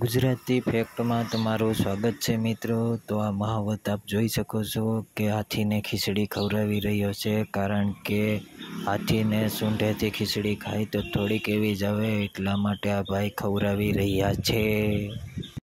Gujarati fact में तमारू स्वागत है मित्रों। तो आ महावत आप जोई सको छो कि हाथी ने खीचड़ी खवरावी रह्यो छे, कारण के हाथी ने सूंढे थी खीचड़ी खाई तो थोड़ी केवी जावे, एटला माटे आ भाई खवरावी रह्या छे।